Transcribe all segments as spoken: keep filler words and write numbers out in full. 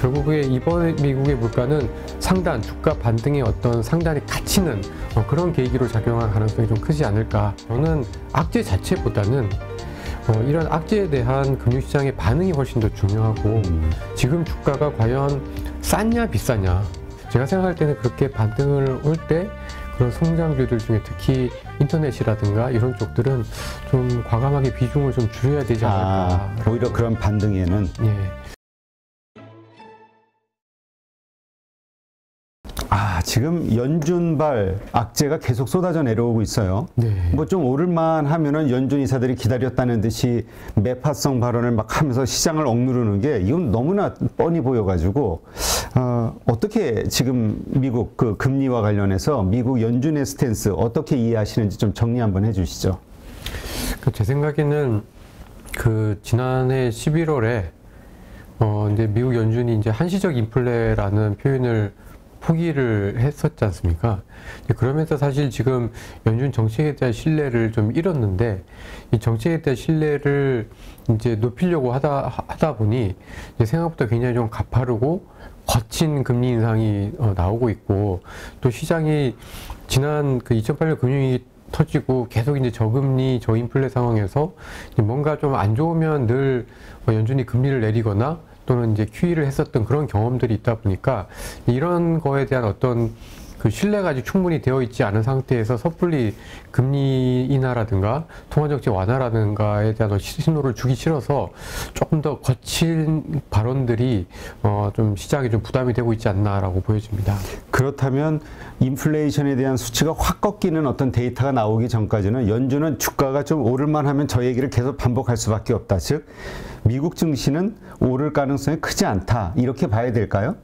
결국에 이번 미국의 물가는 상단, 주가 반등의 어떤 상단이 갇히는 그런 계기로 작용할 가능성이 좀 크지 않을까. 저는 악재 자체보다는 어, 이런 악재에 대한 금융시장의 반응이 훨씬 더 중요하고, 지금 주가가 과연 싸냐 비싸냐, 제가 생각할 때는 그렇게 반등을 올 때 그런 성장주들 중에 특히 인터넷이라든가 이런 쪽들은 좀 과감하게 비중을 좀 줄여야 되지 않을까. 아, 오히려 그런 반등에는. 예. 아, 지금 연준발 악재가 계속 쏟아져 내려오고 있어요. 네. 뭐 좀 오를만 하면은 연준 이사들이 기다렸다는 듯이 매파성 발언을 막 하면서 시장을 억누르는 게 이건 너무나 뻔히 보여가지고, 어, 어떻게 지금 미국 그 금리와 관련해서 미국 연준의 스탠스 어떻게 이해하시는지 좀 정리 한번 해주시죠. 제 생각에는 그 지난해 십일월에 어 이제 미국 연준이 이제 한시적 인플레라는 표현을 포기를 했었지 않습니까? 그러면서 사실 지금 연준 정책에 대한 신뢰를 좀 잃었는데, 이 정책에 대한 신뢰를 이제 높이려고 하다, 하다 보니 이제 생각보다 굉장히 좀 가파르고 거친 금리 인상이 어, 나오고 있고, 또 시장이 지난 그 이천팔년 금융위기 터지고 계속 이제 저금리, 저인플레 상황에서 이제 뭔가 좀 안 좋으면 늘 연준이 금리를 내리거나 또는 이제 큐이를 했었던 그런 경험들이 있다 보니까 이런 거에 대한 어떤 그 신뢰가 아직 충분히 되어 있지 않은 상태에서 섣불리 금리 인하라든가 통화정책 완화라든가에 대한 신호를 주기 싫어서 조금 더 거친 발언들이 어 좀 시장에 좀 부담이 되고 있지 않나라고 보여집니다. 그렇다면 인플레이션에 대한 수치가 확 꺾이는 어떤 데이터가 나오기 전까지는 연준은 주가가 좀 오를만 하면 저 얘기를 계속 반복할 수밖에 없다. 즉 미국 증시는 오를 가능성이 크지 않다. 이렇게 봐야 될까요?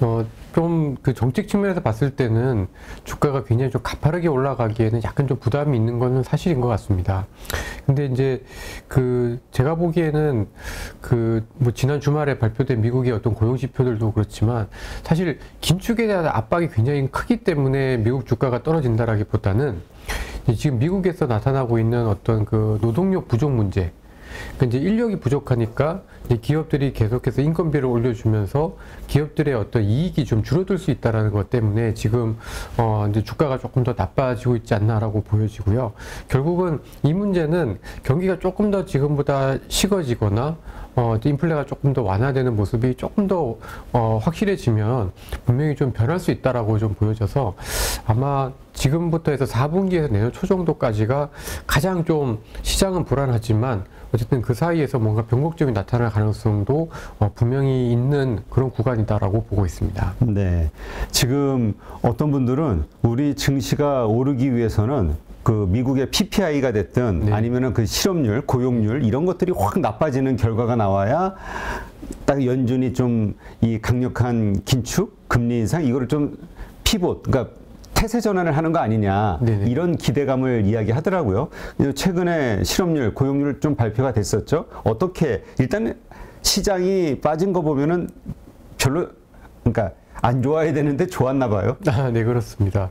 어, 좀 그 정책 측면에서 봤을 때는 주가가 굉장히 좀 가파르게 올라가기에는 약간 좀 부담이 있는 거는 사실인 것 같습니다. 근데 이제 그 제가 보기에는 그 뭐 지난 주말에 발표된 미국의 어떤 고용 지표들도 그렇지만 사실 긴축에 대한 압박이 굉장히 크기 때문에 미국 주가가 떨어진다라기보다는 지금 미국에서 나타나고 있는 어떤 그 노동력 부족 문제. 그러니까 이제 인력이 부족하니까 이제 기업들이 계속해서 인건비를 올려주면서 기업들의 어떤 이익이 좀 줄어들 수 있다라는 것 때문에 지금 어 이제 주가가 조금 더 나빠지고 있지 않나라고 보여지고요. 결국은 이 문제는 경기가 조금 더 지금보다 식어지거나 어 인플레가 조금 더 완화되는 모습이 조금 더 어 확실해지면 분명히 좀 변할 수 있다라고 좀 보여져서, 아마 지금부터 해서 사분기에서 내년 초 정도까지가 가장 좀 시장은 불안하지만 어쨌든 그 사이에서 뭔가 변곡점이 나타날 가능성도 어 분명히 있는 그런 구간이다라고 보고 있습니다. 네. 지금 어떤 분들은 우리 증시가 오르기 위해서는 그 미국의 피피아이가 됐든, 네. 아니면은 그 실업률, 고용률 이런 것들이 확 나빠지는 결과가 나와야 딱 연준이 좀 이 강력한 긴축, 금리 인상 이거를 좀 피봇, 그러니까 태세 전환을 하는 거 아니냐, 네네. 이런 기대감을 이야기하더라고요. 최근에 실업률, 고용률 좀 발표가 됐었죠. 어떻게 일단 시장이 빠진 거 보면은 별로, 그러니까 안 좋아야 되는데 좋았나 봐요. 아, 네, 그렇습니다.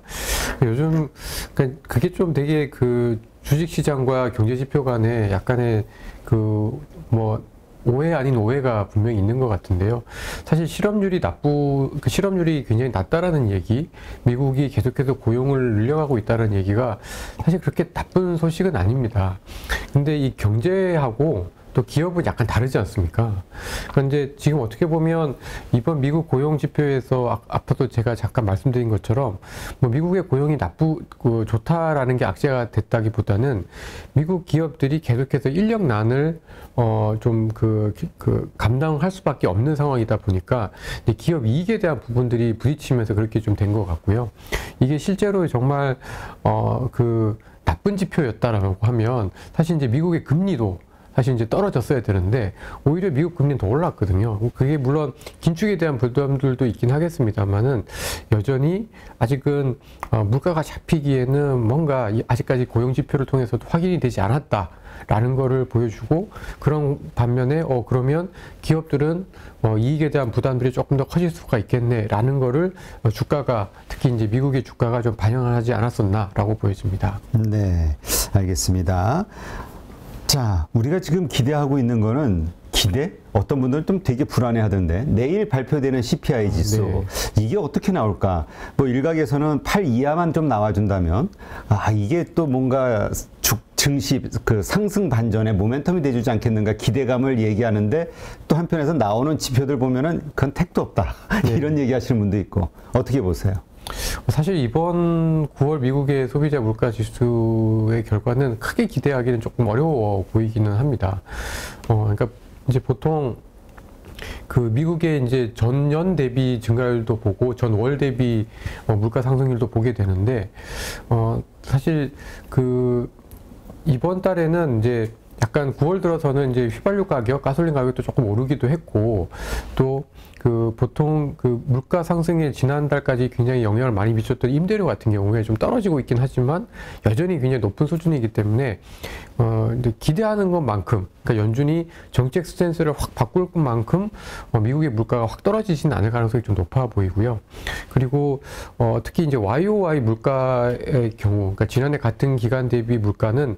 요즘 그러니까 그게 좀 되게 그 주식시장과 경제지표 간에 약간의 그 뭐 오해 아닌 오해가 분명히 있는 것 같은데요. 사실 실업률이 나쁘, 그 실업률이 굉장히 낮다라는 얘기, 미국이 계속해서 고용을 늘려가고 있다는 얘기가 사실 그렇게 나쁜 소식은 아닙니다. 근데 이 경제하고 또 기업은 약간 다르지 않습니까? 그런데 지금 어떻게 보면 이번 미국 고용 지표에서 앞서도 제가 잠깐 말씀드린 것처럼 뭐 미국의 고용이 나쁘고 좋다라는 게 악재가 됐다기보다는 미국 기업들이 계속해서 인력난을 어 좀 그 그 감당할 수밖에 없는 상황이다 보니까 기업 이익에 대한 부분들이 부딪히면서 그렇게 좀 된 것 같고요. 이게 실제로 정말 어 그 나쁜 지표였다라고 하면 사실 이제 미국의 금리도 사실 이제 떨어졌어야 되는데 오히려 미국 금리는 더 올랐거든요. 그게 물론 긴축에 대한 부담들도 있긴 하겠습니다만은 여전히 아직은 어 물가가 잡히기에는 뭔가 아직까지 고용 지표를 통해서도 확인이 되지 않았다라는 거를 보여주고, 그런 반면에 어 그러면 기업들은 어 이익에 대한 부담들이 조금 더 커질 수가 있겠네라는 거를 어 주가가, 특히 이제 미국의 주가가 좀 반영을 하지 않았었나라고 보여집니다. 네, 알겠습니다. 자, 우리가 지금 기대하고 있는 거는 기대? 어떤 분들은 좀 되게 불안해하던데 내일 발표되는 씨피아이 지수 네. 이게 어떻게 나올까? 뭐 일각에서는 팔 이하만 좀 나와준다면 아 이게 또 뭔가 주, 증시 그 상승 반전에 모멘텀이 돼주지 않겠는가 기대감을 얘기하는데 또 한편에서 나오는 지표들 보면은 그건 택도 없다 네. 이런 얘기하시는 분도 있고 어떻게 보세요? 사실 이번 구월 미국의 소비자 물가 지수의 결과는 크게 기대하기는 조금 어려워 보이기는 합니다. 어, 그러니까 이제 보통 그 미국의 이제 전년 대비 증가율도 보고 전월 대비 어, 물가 상승률도 보게 되는데 어, 사실 그 이번 달에는 이제 약간 구월 들어서는 이제 휘발유 가격, 가솔린 가격도 조금 오르기도 했고 또 그 보통 그 물가 상승에 지난달까지 굉장히 영향을 많이 미쳤던 임대료 같은 경우에 좀 떨어지고 있긴 하지만 여전히 굉장히 높은 수준이기 때문에 어 기대하는 것만큼 그러니까 연준이 정책 스탠스를 확 바꿀 것만큼 어 미국의 물가가 확 떨어지진 않을 가능성이 좀 높아 보이고요. 그리고 어 특히 이제 와이오와이 물가의 경우 그러니까 지난해 같은 기간 대비 물가는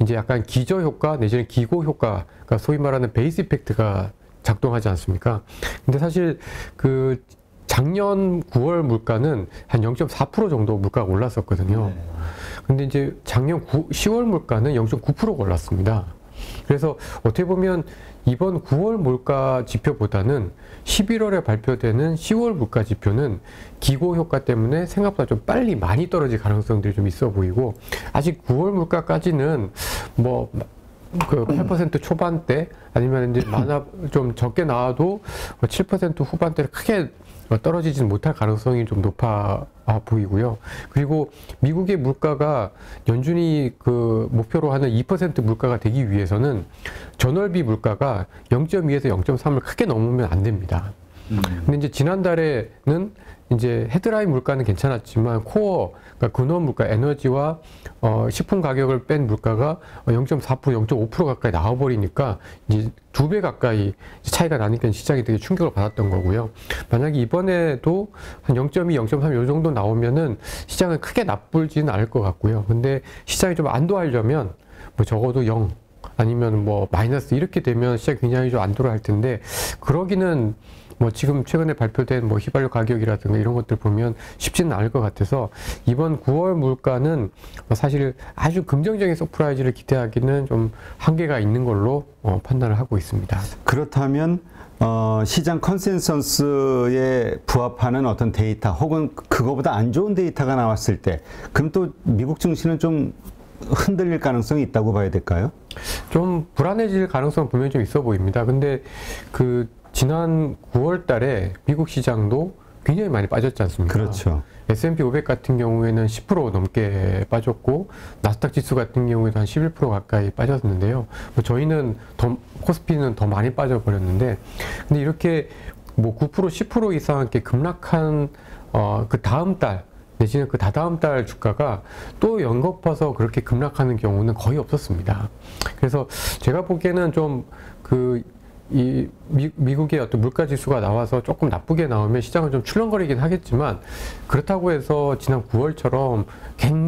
이제 약간 기저 효과 내지는 기고 효과 그러니까 소위 말하는 베이스 이펙트가 작동하지 않습니까? 근데 사실 그 작년 구월 물가는 한 영 점 사 퍼센트 정도 물가가 올랐었거든요. 네. 근데 이제 작년 시월 물가는 영 점 구 퍼센트가 올랐습니다. 그래서 어떻게 보면 이번 구월 물가 지표보다는 십일월에 발표되는 시월 물가 지표는 기고 효과 때문에 생각보다 좀 빨리 많이 떨어질 가능성들이 좀 있어 보이고 아직 구월 물가까지는 뭐 그 팔 퍼센트 초반대 아니면 이제 많아 좀 적게 나와도 칠 퍼센트 후반대를 크게 떨어지지는 못할 가능성이 좀 높아 보이고요. 그리고 미국의 물가가 연준이 그 목표로 하는 이 퍼센트 물가가 되기 위해서는 전월비 물가가 영 점 이에서 영 점 삼을 크게 넘으면 안 됩니다. 근데 이제 지난달에는 이제 헤드라인 물가는 괜찮았지만 코어, 그러니까 근원 물가, 에너지와 어, 식품 가격을 뺀 물가가 영 점 사 퍼센트, 영 점 오 퍼센트 가까이 나와버리니까 이제 두 배 가까이 차이가 나니까 시장이 되게 충격을 받았던 거고요. 만약에 이번에도 한 영 점 이, 영 점 삼 이 정도 나오면은 시장은 크게 나쁘지는 않을 것 같고요. 근데 시장이 좀 안도하려면 뭐 적어도 영 아니면 뭐 마이너스 이렇게 되면 시장이 굉장히 좀 안도를 할 텐데 그러기는 뭐 지금 최근에 발표된 뭐 휘발유 가격이라든가 이런 것들 보면 쉽지는 않을 것 같아서 이번 구월 물가는 사실 아주 긍정적인 서프라이즈를 기대하기는 좀 한계가 있는 걸로 어 판단을 하고 있습니다. 그렇다면 어 시장 컨센서스에 부합하는 어떤 데이터 혹은 그거보다 안 좋은 데이터가 나왔을 때 그럼 또 미국 증시는 좀 흔들릴 가능성이 있다고 봐야 될까요? 좀 불안해질 가능성은 분명히 좀 있어 보입니다. 근데 그 지난 구월 달에 미국 시장도 굉장히 많이 빠졌지 않습니까? 그렇죠. 에스 앤 피 오백 같은 경우에는 십 퍼센트 넘게 빠졌고 나스닥 지수 같은 경우에도 한 십일 퍼센트 가까이 빠졌는데요. 뭐 저희는 더, 코스피는 더 많이 빠져버렸는데 근데 이렇게 뭐 구 퍼센트, 십 퍼센트 이상 이렇게 급락한 어, 그 다음 달 내지는 그 다다음 달 주가가 또 연거푸서 그렇게 급락하는 경우는 거의 없었습니다. 그래서 제가 보기에는 좀 그 이 미, 미국의 어떤 물가 지수가 나와서 조금 나쁘게 나오면 시장은 좀 출렁거리긴 하겠지만 그렇다고 해서 지난 구월처럼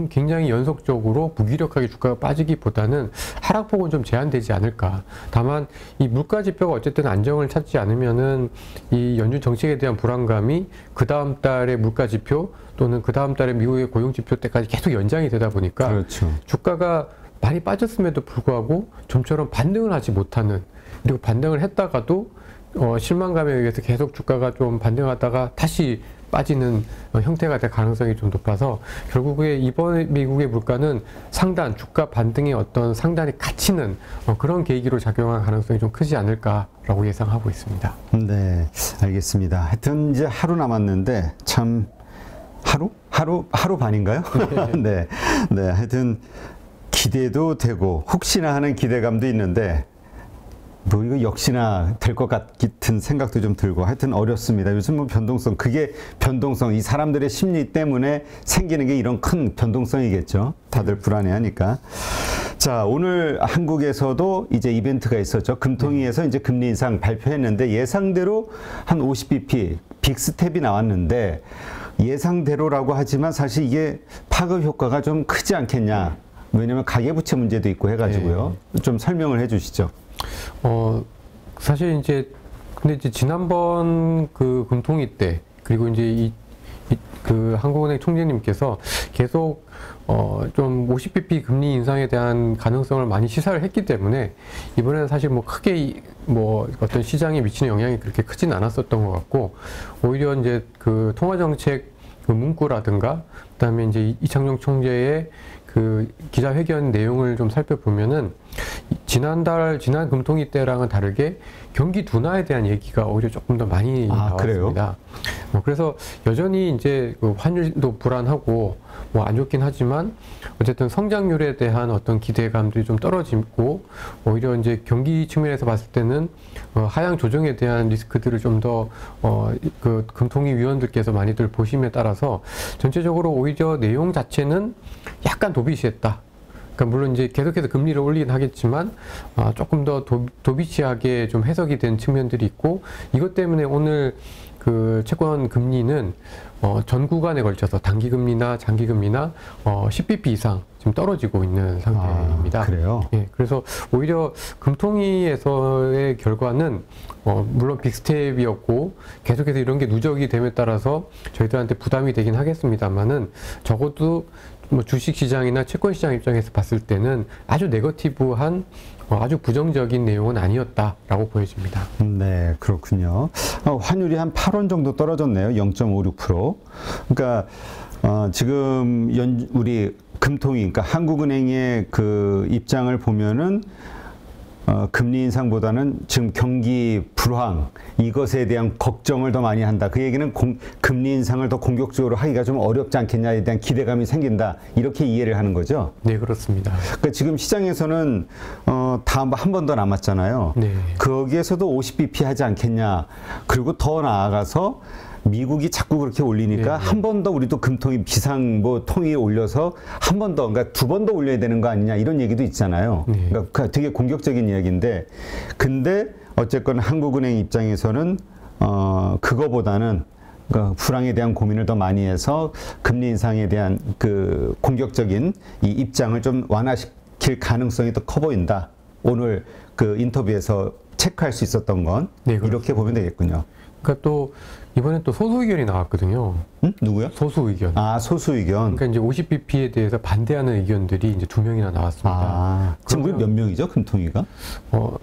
굉장히 연속적으로 무기력하게 주가가 빠지기보다는 하락폭은 좀 제한되지 않을까. 다만 이 물가 지표가 어쨌든 안정을 찾지 않으면은 이 연준 정책에 대한 불안감이 그 다음 달의 물가 지표 또는 그 다음 달의 미국의 고용 지표 때까지 계속 연장이 되다 보니까 그렇죠. 주가가 많이 빠졌음에도 불구하고 좀처럼 반등을 하지 못하는 그리고 반등을 했다가도 어, 실망감에 의해서 계속 주가가 좀 반등하다가 다시 빠지는 어, 형태가 될 가능성이 좀 높아서 결국에 이번 미국의 물가는 상단, 주가 반등의 어떤 상단이 갇히는 어, 그런 계기로 작용할 가능성이 좀 크지 않을까라고 예상하고 있습니다. 네, 알겠습니다. 하여튼 이제 하루 남았는데 참 하루? 하루, 하루 반인가요? 네, 네, 하여튼 기대도 되고 혹시나 하는 기대감도 있는데 뭐 이거 역시나 될 것 같은 생각도 좀 들고 하여튼 어렵습니다. 요즘 뭐 변동성 그게 변동성 이 사람들의 심리 때문에 생기는 게 이런 큰 변동성이겠죠. 다들 불안해하니까. 자 오늘 한국에서도 이제 이벤트가 있었죠. 금통위에서 이제 금리 인상 발표했는데 예상대로 한 오십 비피 빅스텝이 나왔는데 예상대로라고 하지만 사실 이게 파급 효과가 좀 크지 않겠냐. 왜냐면 가계부채 문제도 있고 해가지고요. 좀 설명을 해주시죠. 어, 사실 이제 근데 이제 지난번 그 금통위 때 그리고 이제 이, 이 그 한국은행 총재님께서 계속 어 좀 오십 비피 금리 인상에 대한 가능성을 많이 시사를 했기 때문에 이번에는 사실 뭐 크게 뭐 어떤 시장에 미치는 영향이 그렇게 크진 않았었던 것 같고, 오히려 이제 그 통화정책 그 문구라든가 그다음에 이제 이창용 총재의 그 기자회견 내용을 좀 살펴보면은 지난달 지난 금통위 때랑은 다르게 경기 둔화에 대한 얘기가 오히려 조금 더 많이 아, 나왔습니다. 뭐 그래서 여전히 이제 그 환율도 불안하고 뭐 안 좋긴 하지만 어쨌든 성장률에 대한 어떤 기대감들이 좀 떨어지고, 오히려 이제 경기 측면에서 봤을 때는 어, 하향 조정에 대한 리스크들을 좀 더 어, 그 금통위 위원들께서 많이들 보심에 따라서 전체적으로 오히려 내용 자체는 약간 도비시했다. 그러니까 물론 이제 계속해서 금리를 올리긴 하겠지만 아, 조금 더 도, 도비치하게 좀 해석이 된 측면들이 있고, 이것 때문에 오늘 그 채권 금리는 어, 전 구간에 걸쳐서 단기 금리나 장기 금리나 어, 십 비피 이상 지금 떨어지고 있는 상태입니다. 아, 그래요? 예, 그래서 오히려 금통위에서의 결과는 어, 물론 빅스텝이었고 계속해서 이런 게 누적이 됨에 따라서 저희들한테 부담이 되긴 하겠습니다만은 적어도 뭐 주식시장이나 채권시장 입장에서 봤을 때는 아주 네거티브한 아주 부정적인 내용은 아니었다라고 보여집니다. 네, 그렇군요. 어, 환율이 한 팔 원 정도 떨어졌네요. 영 점 오육 퍼센트. 그러니까 어, 지금 연, 우리 금통위, 그러니까 한국은행의 그 입장을 보면은 어, 금리 인상보다는 지금 경기 불황 이것에 대한 걱정을 더 많이 한다. 그 얘기는 공, 금리 인상을 더 공격적으로 하기가 좀 어렵지 않겠냐에 대한 기대감이 생긴다. 이렇게 이해를 하는 거죠? 네, 그렇습니다. 그러니까 지금 시장에서는 어, 다음 한 번 더 남았잖아요. 네. 거기에서도 오십 비피 하지 않겠냐. 그리고 더 나아가서 미국이 자꾸 그렇게 올리니까 네. 한 번 더 우리도 금통위 비상 뭐 통위에 올려서 한 번 더, 그러니까 두 번 더 올려야 되는 거 아니냐 이런 얘기도 있잖아요. 네. 그러니까 되게 공격적인 이야기인데, 근데 어쨌건 한국은행 입장에서는 어 그거보다는 그러니까 불황에 대한 고민을 더 많이 해서 금리 인상에 대한 그 공격적인 이 입장을 좀 완화시킬 가능성이 더 커 보인다. 오늘 그 인터뷰에서 체크할 수 있었던 건 네, 이렇게 보면 되겠군요. 그러니까 또 이번에 또 소수 의견이 나왔거든요. 응? 누구요? 소수 의견. 아, 소수 의견. 그러니까 이제 오십 비피에 대해서 반대하는 의견들이 이제 두 명이나 나왔습니다. 아, 지금 우리 몇 명이죠, 금통위가? 어,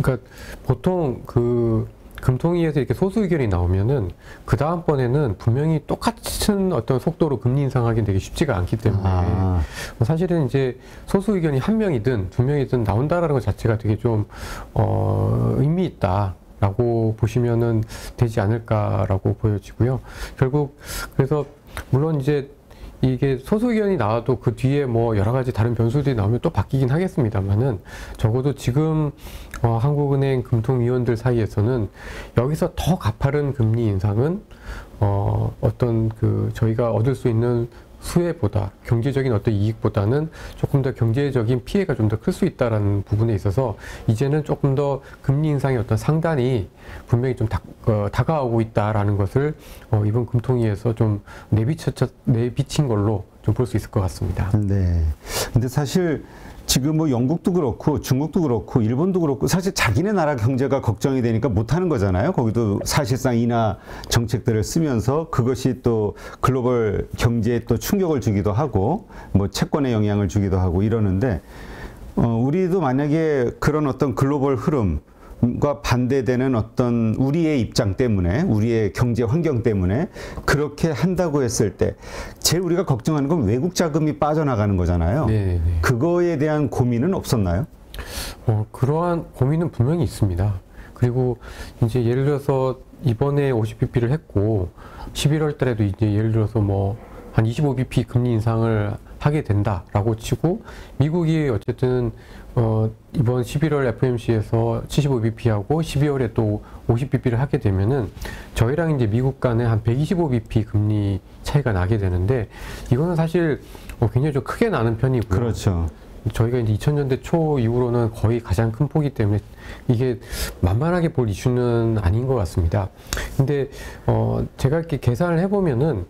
그러니까 보통 그 금통위에서 이렇게 소수 의견이 나오면은 그 다음번에는 분명히 똑같은 어떤 속도로 금리 인상하기는 되게 쉽지가 않기 때문에 아. 사실은 이제 소수 의견이 한 명이든 두 명이든 나온다라는 것 자체가 되게 좀 어, 의미 있다. 라고 보시면은 되지 않을까라고 보여지고요. 결국 그래서 물론 이제 이게 소수 의견이 나와도 그 뒤에 뭐 여러 가지 다른 변수들이 나오면 또 바뀌긴 하겠습니다만은 적어도 지금 어 한국은행 금통위원들 사이에서는 여기서 더 가파른 금리 인상은 어 어떤 그 저희가 얻을 수 있는 수혜보다 경제적인 어떤 이익보다는 조금 더 경제적인 피해가 좀 더 클 수 있다라는 부분에 있어서 이제는 조금 더 금리 인상의 어떤 상단이 분명히 좀 다, 어, 다가오고 있다라는 것을 어, 이번 금통위에서 좀 내비쳐, 내비친 걸로 좀 볼 수 있을 것 같습니다. 네. 근데 사실 지금 뭐 영국도 그렇고 중국도 그렇고 일본도 그렇고 사실 자기네 나라 경제가 걱정이 되니까 못하는 거잖아요. 거기도 사실상 인하 정책들을 쓰면서 그것이 또 글로벌 경제에 또 충격을 주기도 하고 뭐 채권에 영향을 주기도 하고 이러는데 어, 우리도 만약에 그런 어떤 글로벌 흐름과 반대되는 어떤 우리의 입장 때문에 우리의 경제 환경 때문에 그렇게 한다고 했을 때 제일 우리가 걱정하는 건 외국 자금이 빠져나가는 거잖아요. 네네. 그거에 대한 고민은 없었나요? 어, 그러한 고민은 분명히 있습니다. 그리고 이제 예를 들어서 이번에 오십 비피를 했고 십일월 달에도 이제 예를 들어서 뭐 한 이십오 비피 금리 인상을 하게 된다라고 치고 미국이 어쨌든 어 이번 십일월 에프 오 엠 씨에서 칠십오 비피하고 십이월에 또 오십 비피를 하게 되면은 저희랑 이제 미국 간에 한 백이십오 비피 금리 차이가 나게 되는데 이거는 사실 어 굉장히 좀 크게 나는 편이고요. 그렇죠. 저희가 이제 이천 년대 초 이후로는 거의 가장 큰 폭이기 때문에 이게 만만하게 볼 이슈는 아닌 것 같습니다. 근데 어 제가 이렇게 계산을 해보면은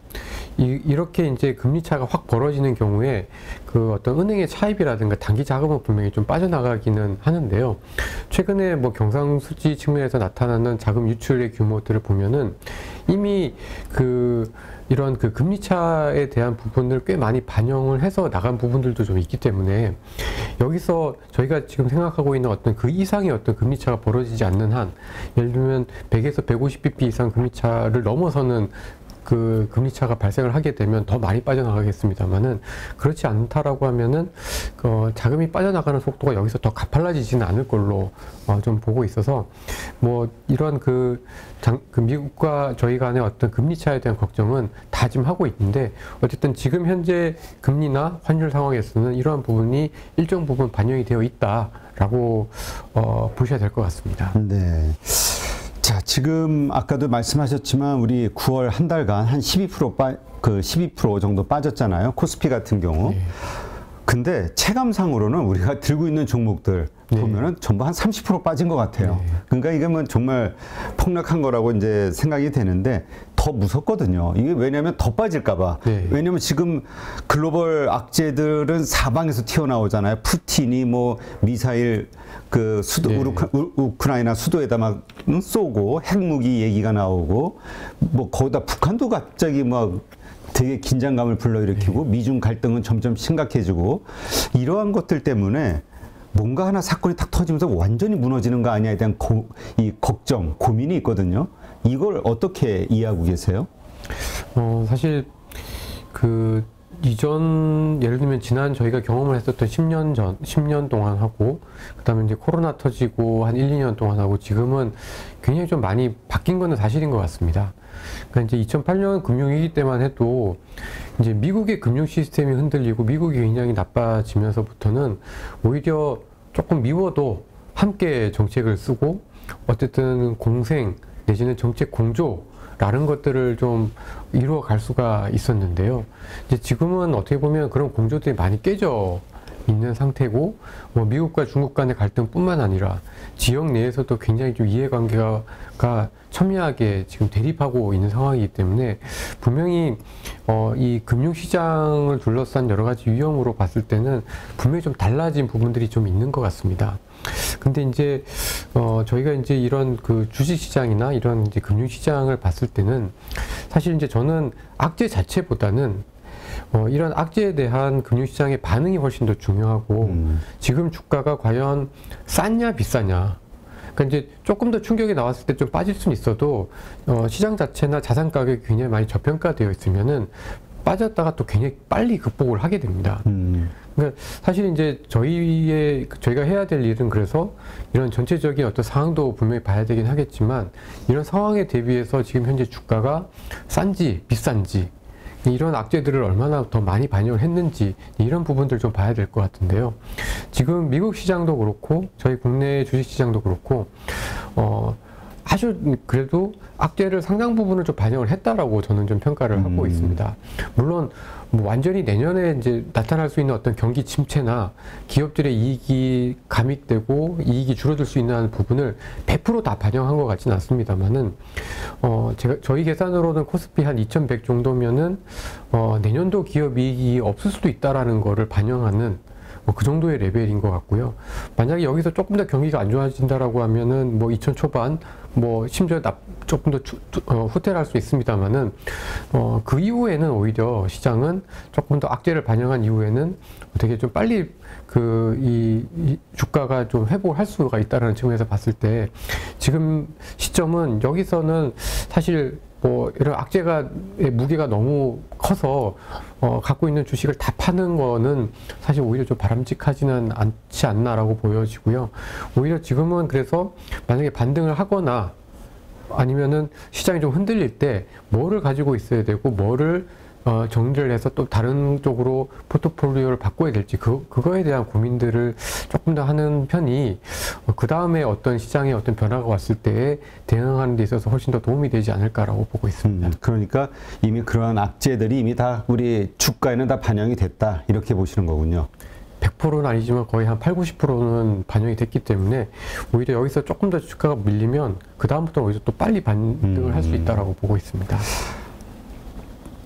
이, 이렇게 이제 금리 차가 확 벌어지는 경우에 그 어떤 은행의 차입이라든가 단기 자금은 분명히 좀 빠져나가기는 하는데요. 최근에 뭐 경상수지 측면에서 나타나는 자금 유출의 규모들을 보면은 이미 그 이런 그 금리차에 대한 부분들을 꽤 많이 반영을 해서 나간 부분들도 좀 있기 때문에 여기서 저희가 지금 생각하고 있는 어떤 그 이상의 어떤 금리차가 벌어지지 않는 한, 예를 들면 백에서 백오십 비피 이상 금리차를 넘어서는 그 금리차가 발생을 하게 되면 더 많이 빠져나가겠습니다만은, 그렇지 않다라고 하면은 그 자금이 빠져나가는 속도가 여기서 더 가팔라지지는 않을 걸로 어 좀 보고 있어서, 뭐 이런 그, 장, 그 미국과 저희 간의 어떤 금리차에 대한 걱정은 다 지금 하고 있는데, 어쨌든 지금 현재 금리나 환율 상황에서는 이러한 부분이 일정 부분 반영이 되어 있다라고 어 보셔야 될 것 같습니다. 네. 자, 지금 아까도 말씀하셨지만 우리 구월 한 달간 한 십이 퍼센트 빠, 그 십이 퍼센트 정도 빠졌잖아요. 코스피 같은 경우. 네. 근데 체감상으로는 우리가 들고 있는 종목들 네. 보면은 전부 한 삼십 퍼센트 빠진 것 같아요. 네. 그러니까 이게 뭐 정말 폭락한 거라고 이제 생각이 되는데 더 무섭거든요. 이게 왜냐면 더 빠질까봐. 네. 왜냐면 지금 글로벌 악재들은 사방에서 튀어나오잖아요. 푸틴이 뭐 미사일 그 수도, 네. 우루카, 우, 우크라이나 수도에다 막 쏘고 핵무기 얘기가 나오고 뭐 거기다 북한도 갑자기 막 되게 긴장감을 불러일으키고 네. 미중 갈등은 점점 심각해지고, 이러한 것들 때문에 뭔가 하나 사건이 탁 터지면서 완전히 무너지는 거 아니냐에 대한 고, 이 걱정, 고민이 있거든요. 이걸 어떻게 이해하고 계세요? 어, 사실 그 이전, 예를 들면 지난 저희가 경험을 했었던 십 년 전, 십 년 동안 하고, 그 다음에 이제 코로나 터지고 한 일, 이 년 동안 하고, 지금은 굉장히 좀 많이 바뀐 건 사실인 것 같습니다. 그러니까 이제 이천팔 년 금융위기 때만 해도 이제 미국의 금융 시스템이 흔들리고 미국이 굉장히 나빠지면서부터는 오히려 조금 미워도 함께 정책을 쓰고, 어쨌든 공생 내지는 정책 공조 라는 것들을 좀 이루어 갈 수가 있었는데요. 이제 지금은 어떻게 보면 그런 공조들이 많이 깨져 있는 상태고, 뭐 미국과 중국 간의 갈등뿐만 아니라 지역 내에서도 굉장히 좀 이해관계가 첨예하게 지금 대립하고 있는 상황이기 때문에, 분명히 어, 이 금융시장을 둘러싼 여러 가지 위험으로 봤을 때는 분명히 좀 달라진 부분들이 좀 있는 것 같습니다. 근데 이제 어, 저희가 이제 이런 그 주식시장이나 이런 이제 금융시장을 봤을 때는 사실 이제 저는 악재 자체보다는 어, 이런 악재에 대한 금융시장의 반응이 훨씬 더 중요하고, 음. 지금 주가가 과연 싸냐 비싸냐, 그러니까 이제 조금 더 충격이 나왔을 때 좀 빠질 수는 있어도 어, 시장 자체나 자산 가격이 굉장히 많이 저평가되어 있으면은 빠졌다가 또 굉장히 빨리 극복을 하게 됩니다. 음. 그러니까 사실 이제 저희의 저희가 해야 될 일은, 그래서 이런 전체적인 어떤 상황도 분명히 봐야 되긴 하겠지만, 이런 상황에 대비해서 지금 현재 주가가 싼지 비싼지, 이런 악재들을 얼마나 더 많이 반영을 했는지, 이런 부분들 좀 봐야 될 것 같은데요. 지금 미국 시장도 그렇고 저희 국내 주식시장도 그렇고 어, 아주 그래도 악재를 상당 부분을 좀 반영을 했다라고 저는 좀 평가를 하고 음. 있습니다. 물론 뭐 완전히 내년에 이제 나타날 수 있는 어떤 경기 침체나 기업들의 이익이 감익되고 이익이 줄어들 수 있는 부분을 백 퍼센트 다 반영한 것 같지는 않습니다만은, 어 제가 저희 계산으로는 코스피 한 이천백 정도면은 어 내년도 기업 이익이 없을 수도 있다라는 거를 반영하는 뭐 그 정도의 레벨인 것 같고요. 만약에 여기서 조금 더 경기가 안 좋아진다라고 하면은 뭐 이천 초반, 뭐 심지어 나, 조금 더 추, 어, 후퇴할 수 있습니다만은 어, 그 이후에는 오히려 시장은 조금 더 악재를 반영한 이후에는 되게 좀 빨리 그 이 이 주가가 좀 회복할 수가 있다는 측면에서 봤을 때, 지금 시점은 여기서는 사실 뭐 이런 악재가 무게가 너무 커서 어, 갖고 있는 주식을 다 파는 거는 사실 오히려 좀 바람직하지는 않지 않나라고 보여지고요. 오히려 지금은 그래서 만약에 반등을 하거나 아니면은 시장이 좀 흔들릴 때 뭐를 가지고 있어야 되고 뭐를 어, 정리를 해서 또 다른 쪽으로 포트폴리오를 바꿔야 될지, 그, 그거에 대한 고민들을 조금 더 하는 편이 어, 그 다음에 어떤 시장에 어떤 변화가 왔을 때에 대응하는 데 있어서 훨씬 더 도움이 되지 않을까라고 보고 있습니다. 음, 그러니까 이미 그러한 악재들이 이미 다 우리 주가에는 다 반영이 됐다, 이렇게 보시는 거군요. 백 퍼센트는 아니지만 거의 한 팔, 구십 퍼센트는 반영이 됐기 때문에 오히려 여기서 조금 더 주가가 밀리면 그 다음부터는 오히려 또 빨리 반등을 음. 할 수 있다라고 보고 있습니다.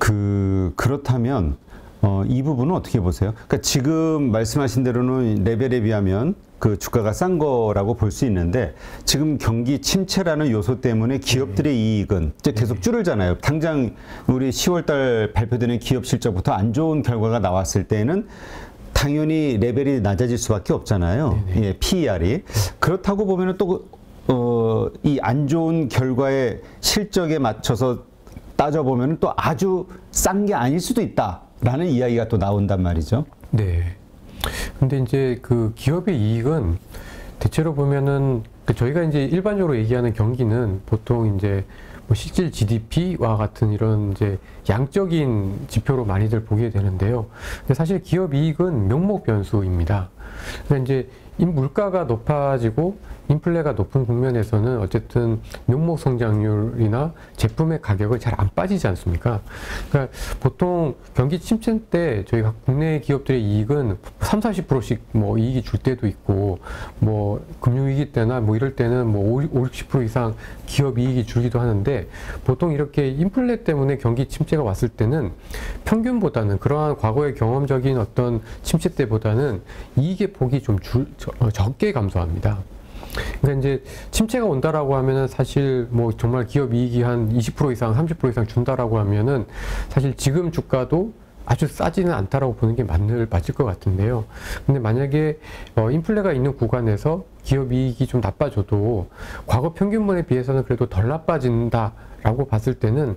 그 그렇다면 어, 이 부분은 어떻게 보세요? 그러니까 지금 말씀하신 대로는 레벨에 비하면 그 주가가 싼 거라고 볼 수 있는데, 지금 경기 침체라는 요소 때문에 기업들의 네. 이익은 이제 계속 네. 줄잖아요. 당장 우리 시월 달 발표되는 기업 실적부터 안 좋은 결과가 나왔을 때는 당연히 레벨이 낮아질 수밖에 없잖아요. 네. 예, 피 이 알이. 그렇다고 보면은 또 어, 이 안 좋은 결과의 실적에 맞춰서 따져보면 또 아주 싼 게 아닐 수도 있다라는 이야기가 또 나온단 말이죠. 네. 근데 이제 그 기업의 이익은 대체로 보면은 저희가 이제 일반적으로 얘기하는 경기는 보통 이제 뭐 실질 지 디 피와 같은 이런 이제 양적인 지표로 많이들 보게 되는데요. 근데 사실 기업 이익은 명목 변수입니다. 그러니까 이제 물가가 높아지고 인플레가 높은 국면에서는 어쨌든 명목 성장률이나 제품의 가격은 잘 안 빠지지 않습니까? 그러니까 보통 경기 침체 때 저희가 국내 기업들의 이익은 삼사십 퍼센트씩 뭐 이익이 줄 때도 있고, 뭐 금융위기 때나 뭐 이럴 때는 뭐 오십, 육십 퍼센트 이상 기업 이익이 줄기도 하는데, 보통 이렇게 인플레 때문에 경기 침체가 왔을 때는 평균보다는 그러한 과거의 경험적인 어떤 침체 때보다는 이익의 폭이 좀 줄, 적게 감소합니다. 그러니까 이제 침체가 온다라고 하면은 사실 뭐 정말 기업 이익이 한 이십 퍼센트 이상, 삼십 퍼센트 이상 준다라고 하면은 사실 지금 주가도 아주 싸지는 않다라고 보는 게 맞을, 맞을 것 같은데요. 근데 만약에 어, 인플레가 있는 구간에서 기업 이익이 좀 나빠져도 과거 평균분에 비해서는 그래도 덜 나빠진다라고 봤을 때는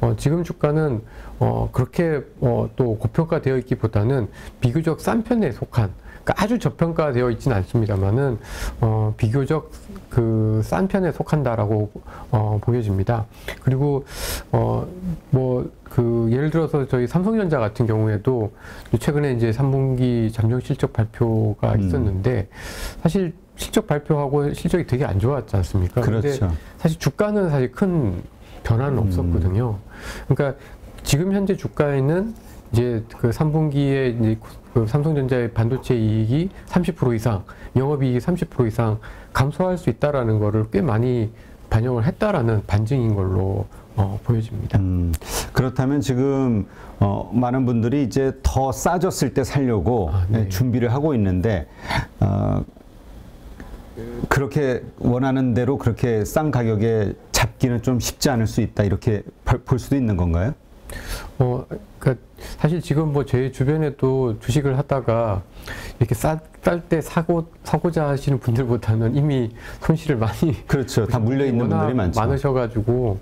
어, 지금 주가는 어, 그렇게 어, 또 고평가되어 있기보다는 비교적 싼 편에 속한, 아주 저평가되어 있지는 않습니다만은 어, 비교적 그 싼 편에 속한다라고 어, 보여집니다. 그리고 어, 뭐 그 예를 들어서 저희 삼성전자 같은 경우에도 최근에 이제 삼 분기 잠정 실적 발표가 음. 있었는데, 사실 실적 발표하고 실적이 되게 안 좋았지 않습니까? 그런데 그렇죠. 사실 주가는 사실 큰 변화는 음. 없었거든요. 그러니까 지금 현재 주가에는 이제 그 삼 분기에 이제 그 삼성전자의 반도체 이익이 삼십 퍼센트 이상, 영업이익이 삼십 퍼센트 이상 감소할 수 있다라는 거를 꽤 많이 반영을 했다라는 반증인 걸로 어, 보여집니다. 음, 그렇다면 지금 어, 많은 분들이 이제 더 싸졌을 때 살려고 아, 네. 준비를 하고 있는데, 어, 그렇게 원하는 대로 그렇게 싼 가격에 잡기는 좀 쉽지 않을 수 있다, 이렇게 볼 수도 있는 건가요? 어, 그러니까 사실 지금 뭐 제 주변에도 주식을 하다가 이렇게 쌀 때 사고, 사고자 하시는 분들보다는 이미 손실을 많이. 그렇죠. 다 물려있는 분들이 많죠. 많으셔가지고,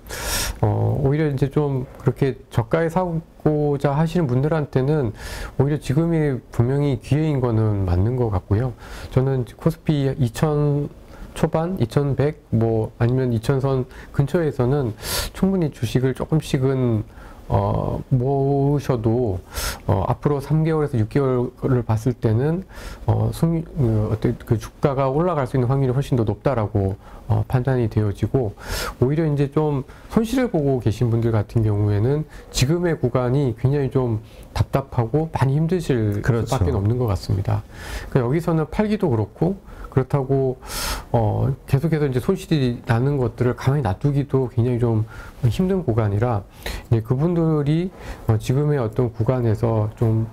어, 오히려 이제 좀 그렇게 저가에 사고자 하시는 분들한테는 오히려 지금이 분명히 기회인 거는 맞는 것 같고요. 저는 코스피 이천 초반, 이천백, 뭐 아니면 이천 선 근처에서는 충분히 주식을 조금씩은 어, 모으셔도, 어, 앞으로 삼 개월에서 육 개월을 봤을 때는, 어, 승, 그, 어떤, 그 주가가 올라갈 수 있는 확률이 훨씬 더 높다라고, 어, 판단이 되어지고, 오히려 이제 좀 손실을 보고 계신 분들 같은 경우에는 지금의 구간이 굉장히 좀 답답하고 많이 힘드실 그렇죠. 수밖에 없는 것 같습니다. 그러니까 여기서는 팔기도 그렇고, 그렇다고 어 계속해서 이제 손실이 나는 것들을 가만히 놔두기도 굉장히 좀 힘든 구간이라, 이제 그분들이 어 지금의 어떤 구간에서 좀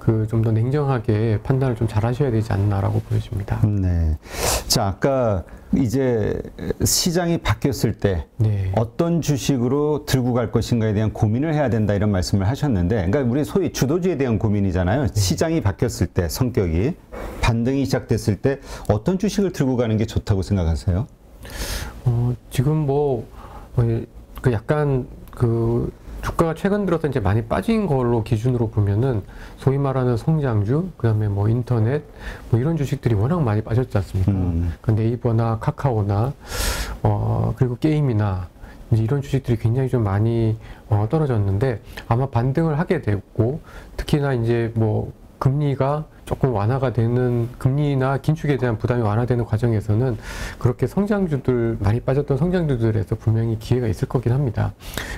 그 좀 더 냉정하게 판단을 좀 잘 하셔야 되지 않나라고 보여집니다. 네. 자, 아까 이제 시장이 바뀌었을 때 네. 어떤 주식으로 들고 갈 것인가에 대한 고민을 해야 된다, 이런 말씀을 하셨는데, 그러니까 우리 소위 주도주에 대한 고민이잖아요. 네. 시장이 바뀌었을 때 성격이 반등이 시작됐을 때 어떤 주식을 들고 가는 게 좋다고 생각하세요? 어, 지금 뭐 그 약간 그 주가가 최근 들어서 이제 많이 빠진 걸로 기준으로 보면은 소위 말하는 성장주, 그 다음에 뭐 인터넷, 뭐 이런 주식들이 워낙 많이 빠졌지 않습니까? 음. 그 네이버나 카카오나, 어, 그리고 게임이나 이제 이런 주식들이 굉장히 좀 많이 어, 떨어졌는데, 아마 반등을 하게 됐고, 특히나 이제 뭐 금리가 조금 완화가 되는, 금리나 긴축에 대한 부담이 완화되는 과정에서는 그렇게 성장주들, 많이 빠졌던 성장주들에서 분명히 기회가 있을 거긴 합니다.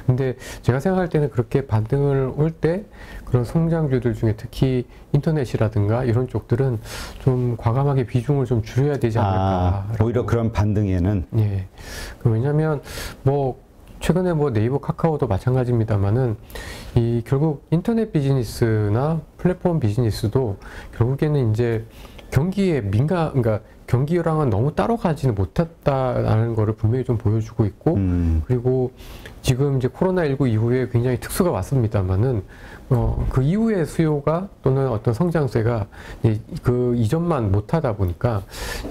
근데 제가 생각할 때는 그렇게 반등을 올 때 그런 성장주들 중에 특히 인터넷이라든가 이런 쪽들은 좀 과감하게 비중을 좀 줄여야 되지 않을까. 아, 오히려 그런 반등에는? 예. 왜냐면 뭐 최근에 뭐 네이버, 카카오도 마찬가지입니다만은 이 결국 인터넷 비즈니스나 플랫폼 비즈니스도 결국에는 이제 경기에 민감, 그러니까 경기랑은 너무 따로 가지는 못했다라는 거를 분명히 좀 보여주고 있고, 음. 그리고 지금 이제 코로나 십구 이후에 굉장히 특수가 왔습니다만은, 어, 그 이후의 수요가 또는 어떤 성장세가 이제 그 이전만 못하다 보니까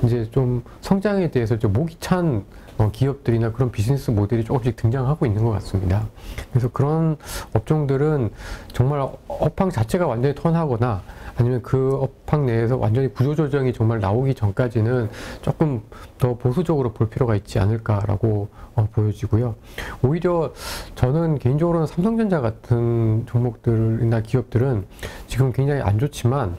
이제 좀 성장에 대해서 좀 목이 찬 어, 기업들이나 그런 비즈니스 모델이 조금씩 등장하고 있는 것 같습니다. 그래서 그런 업종들은 정말 업황 자체가 완전히 턴하거나 아니면 그 업황 내에서 완전히 구조조정이 정말 나오기 전까지는 조금 더 보수적으로 볼 필요가 있지 않을까라고 어, 보여지고요. 오히려 저는 개인적으로는 삼성전자 같은 종목들이나 기업들은 지금 굉장히 안 좋지만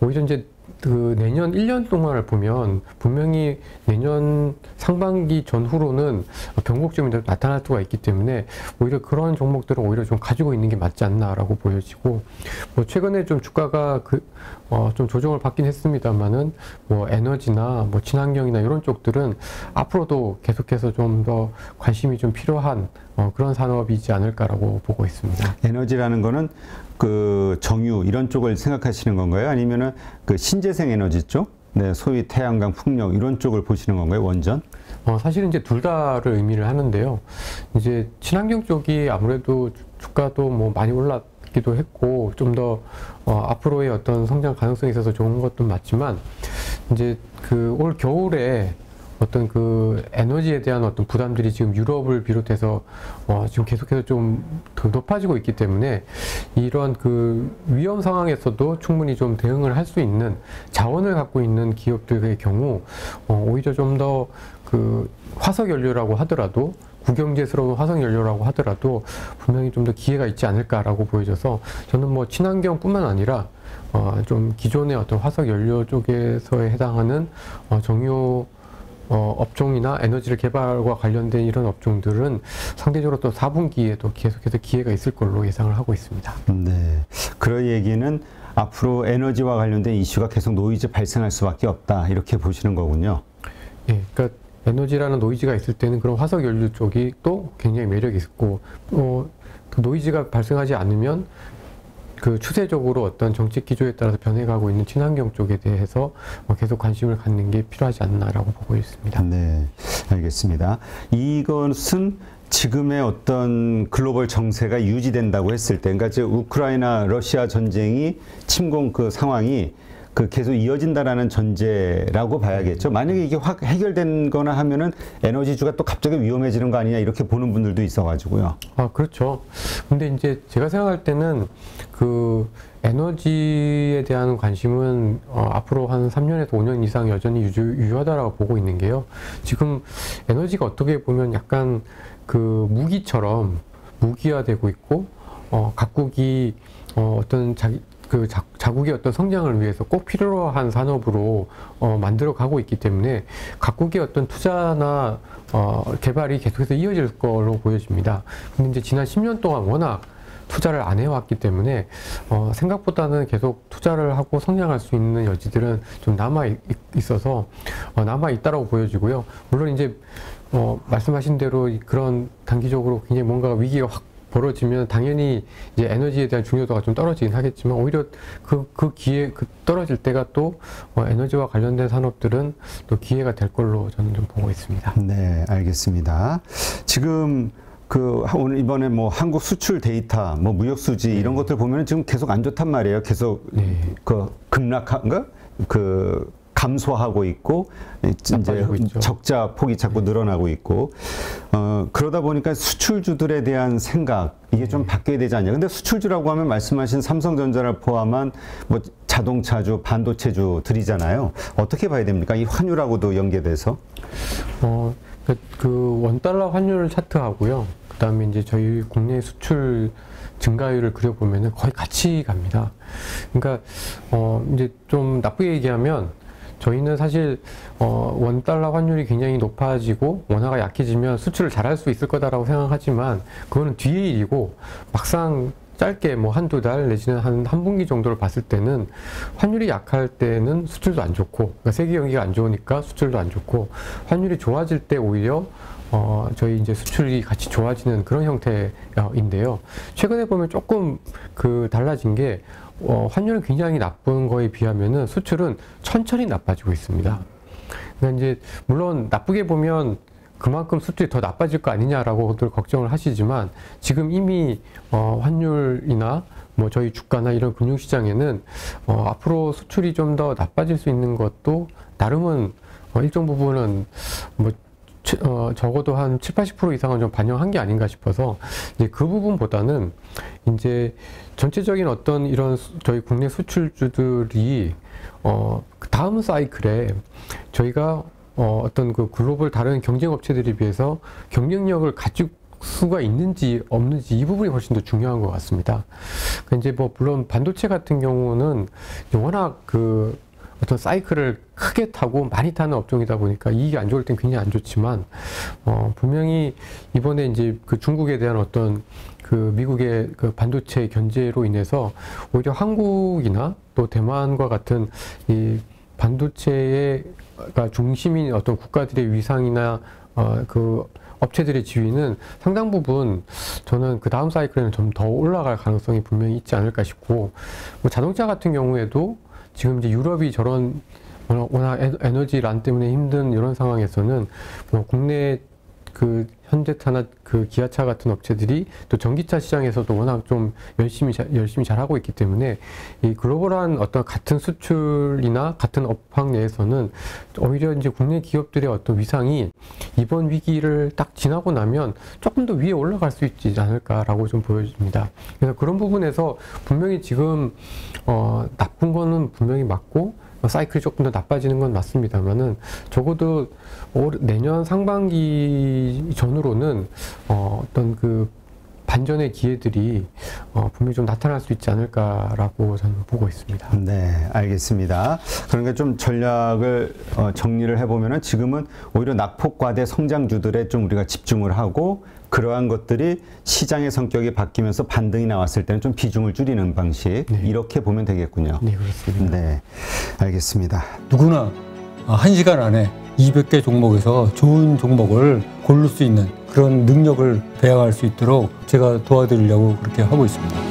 오히려 이제 그 내년 일 년 동안을 보면 분명히 내년 상반기 전후로는 변곡점이 나타날 수가 있기 때문에 오히려 그런 종목들은 오히려 좀 가지고 있는 게 맞지 않나라고 보여지고, 뭐 최근에 좀 주가가 그 어 좀 조정을 받긴 했습니다만은 뭐 에너지나 뭐 친환경이나 이런 쪽들은 앞으로도 계속해서 좀 더 관심이 좀 필요한 어 그런 산업이지 않을까라고 보고 있습니다. 에너지라는 거는 그 정유 이런 쪽을 생각하시는 건가요? 아니면은 그 신재생 에너지 쪽, 네, 소위 태양광, 풍력 이런 쪽을 보시는 건가요? 원전? 어, 사실은 이제 둘 다를 의미를 하는데요. 이제 친환경 쪽이 아무래도 주가도 뭐 많이 올랐기도 했고 좀 더 어, 앞으로의 어떤 성장 가능성에 있어서 좋은 것도 맞지만 이제 그 올 겨울에 어떤 그 에너지에 대한 어떤 부담들이 지금 유럽을 비롯해서 어 지금 계속해서 좀 더 높아지고 있기 때문에 이런 그 위험 상황에서도 충분히 좀 대응을 할 수 있는 자원을 갖고 있는 기업들의 경우 어 오히려 좀 더 그 화석연료라고 하더라도 무경제스러운 화석연료라고 하더라도 분명히 좀 더 기회가 있지 않을까라고 보여져서 저는 뭐 친환경뿐만 아니라 어 좀 기존의 어떤 화석연료 쪽에서 해당하는 어 정유 어, 업종이나 에너지를 개발과 관련된 이런 업종들은 상대적으로 또 사 분기에도 계속해서 기회가 있을 걸로 예상을 하고 있습니다. 네. 그런 얘기는 앞으로 에너지와 관련된 이슈가 계속 노이즈 발생할 수밖에 없다, 이렇게 보시는 거군요. 예. 그러니까 에너지라는 노이즈가 있을 때는 그런 화석연료 쪽이 또 굉장히 매력이 있고, 어, 그 노이즈가 발생하지 않으면 그 추세적으로 어떤 정책 기조에 따라서 변해가고 있는 친환경 쪽에 대해서 계속 관심을 갖는 게 필요하지 않나라고 보고 있습니다. 네, 알겠습니다. 이것은 지금의 어떤 글로벌 정세가 유지된다고 했을 때, 그러니까 지금 우크라이나 러시아 전쟁이 침공 그 상황이 그 계속 이어진다라는 전제라고 봐야겠죠. 만약에 이게 확 해결된 거나 하면은 에너지주가 또 갑자기 위험해지는 거 아니냐 이렇게 보는 분들도 있어가지고요. 아, 그렇죠. 근데 이제 제가 생각할 때는 그 에너지에 대한 관심은 어, 앞으로 한 삼 년에서 오 년 이상 여전히 유지, 유효하다라고 보고 있는 게요. 지금 에너지가 어떻게 보면 약간 그 무기처럼 무기화되고 있고, 어, 각국이 어, 어떤 자기 그 자, 자국의 어떤 성장을 위해서 꼭 필요한 산업으로 어, 만들어 가고 있기 때문에 각국의 어떤 투자나 어, 개발이 계속해서 이어질 걸로 보여집니다. 근데 이제 지난 십 년 동안 워낙 투자를 안 해왔기 때문에 어, 생각보다는 계속 투자를 하고 성장할 수 있는 여지들은 좀 남아 있어서 어, 남아 있다라고 보여지고요. 물론 이제 어, 말씀하신 대로 그런 단기적으로 굉장히 뭔가 위기가 확 벌어지면 당연히 이제 에너지에 대한 중요도가 좀 떨어지긴 하겠지만 오히려 그, 그 기회, 그 떨어질 때가 또 어, 에너지와 관련된 산업들은 또 기회가 될 걸로 저는 좀 보고 있습니다. 네, 알겠습니다. 지금 그 오늘 이번에 뭐 한국 수출 데이터, 뭐 무역 수지 이런 네. 것들 보면 지금 계속 안 좋단 말이에요. 계속 네. 그 급락한가? 그 감소하고 있고 이제 적자 폭이 자꾸 늘어나고 있고 어, 그러다 보니까 수출주들에 대한 생각 이게 좀 바뀌어야 되지 않냐. 근데 수출주라고 하면 말씀하신 삼성전자를 포함한 뭐 자동차주, 반도체주들이잖아요. 어떻게 봐야 됩니까? 이 환율하고도 연계돼서. 어, 그 원달러 환율을 차트하고요. 그다음에 이제 저희 국내 수출 증가율을 그려보면은 거의 같이 갑니다. 그러니까 어, 이제 좀 나쁘게 얘기하면. 저희는 사실 어, 원달러 환율이 굉장히 높아지고 원화가 약해지면 수출을 잘할 수 있을 거다라고 생각하지만 그거는 뒤의 일이고 막상 짧게 뭐 한두 달 내지는 한 한 분기 정도를 봤을 때는 환율이 약할 때는 수출도 안 좋고 그러니까 세계 경기가 안 좋으니까 수출도 안 좋고 환율이 좋아질 때 오히려 어, 저희 이제 수출이 같이 좋아지는 그런 형태인데요. 최근에 보면 조금 그 달라진 게 어, 환율이 굉장히 나쁜 거에 비하면은 수출은 천천히 나빠지고 있습니다. 그러니까 이제 물론 나쁘게 보면 그만큼 수출이 더 나빠질 거 아니냐라고들 걱정을 하시지만 지금 이미 어, 환율이나 뭐 저희 주가나 이런 금융시장에는 어, 앞으로 수출이 좀 더 나빠질 수 있는 것도 나름은 어, 일정 부분은 뭐 어, 적어도 한 칠팔십 퍼센트 이상은 좀 반영한 게 아닌가 싶어서 이제 그 부분보다는 이제 전체적인 어떤 이런 수, 저희 국내 수출주들이 어, 다음 사이클에 저희가 어, 어떤 그 글로벌 다른 경쟁 업체들에 비해서 경쟁력을 갖출 수가 있는지 없는지 이 부분이 훨씬 더 중요한 것 같습니다. 그러니까 이제 뭐 물론 반도체 같은 경우는 워낙 그 어떤 사이클을 크게 타고 많이 타는 업종이다 보니까 이익이 안 좋을 땐 굉장히 안 좋지만 어, 분명히 이번에 이제 그 중국에 대한 어떤 그 미국의 그 반도체 견제로 인해서 오히려 한국이나 또 대만과 같은 이 반도체가 중심인 어떤 국가들의 위상이나 어, 그 업체들의 지위는 상당 부분 저는 그 다음 사이클에는 좀 더 올라갈 가능성이 분명히 있지 않을까 싶고, 뭐 자동차 같은 경우에도 지금 이제 유럽이 저런 워낙 에너지난 때문에 힘든 이런 상황에서는 뭐 국내 그 현대차나 그 기아차 같은 업체들이 또 전기차 시장에서도 워낙 좀 열심히 자, 열심히 잘하고 있기 때문에 이 글로벌한 어떤 같은 수출이나 같은 업황 내에서는 오히려 이제 국내 기업들의 어떤 위상이 이번 위기를 딱 지나고 나면 조금 더 위에 올라갈 수 있지 않을까라고 좀 보여집니다. 그래서 그런 부분에서 분명히 지금 어, 나쁜 거는 분명히 맞고 사이클이 조금 더 나빠지는 건 맞습니다만은 적어도 올, 내년 상반기 전후로는 어, 어떤 그 반전의 기회들이 어, 분명히 좀 나타날 수 있지 않을까라고 저는 보고 있습니다. 네, 알겠습니다. 그러니까 좀 전략을 어, 정리를 해보면은 지금은 오히려 낙폭과대 성장주들에 좀 우리가 집중을 하고, 그러한 것들이 시장의 성격이 바뀌면서 반등이 나왔을 때는 좀 비중을 줄이는 방식, 네. 이렇게 보면 되겠군요. 네, 그렇습니다. 네, 알겠습니다. 누구나 한 시간 안에 이백 개 종목에서 좋은 종목을 고를 수 있는 그런 능력을 배양할 수 있도록 제가 도와드리려고 그렇게 하고 있습니다.